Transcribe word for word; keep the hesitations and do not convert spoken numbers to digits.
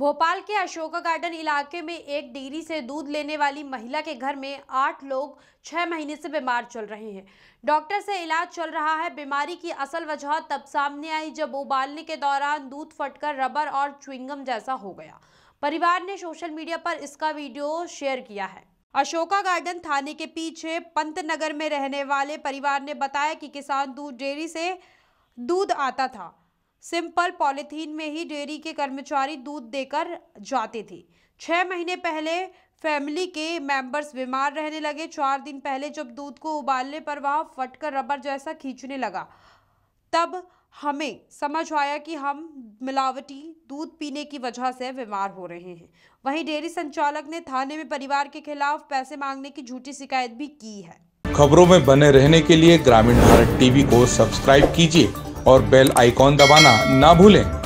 भोपाल के अशोका गार्डन इलाके में एक डेयरी से दूध लेने वाली महिला के घर में आठ लोग छह महीने से बीमार चल रहे हैं। डॉक्टर से इलाज चल रहा है। बीमारी की असल वजह तब सामने आई जब उबालने के दौरान दूध फटकर रबर और च्युइंगम जैसा हो गया। परिवार ने सोशल मीडिया पर इसका वीडियो शेयर किया है। अशोका गार्डन थाने के पीछे पंत नगर में रहने वाले परिवार ने बताया कि किसान दूध डेयरी से दूध आता था। सिंपल पॉलीथीन में ही डेयरी के कर्मचारी दूध देकर जाते थे। छह महीने पहले फैमिली के मेंबर्स बीमार रहने लगे। चार दिन पहले जब दूध को उबालने पर वह फटकर रबर जैसा खींचने लगा, तब हमें समझ आया कि हम मिलावटी दूध पीने की वजह से बीमार हो रहे हैं। वहीं डेयरी संचालक ने थाने में परिवार के खिलाफ पैसे मांगने की झूठी शिकायत भी की है। खबरों में बने रहने के लिए ग्रामीण भारत टीवी को सब्सक्राइब कीजिए और बेल आइकॉन दबाना ना भूलें।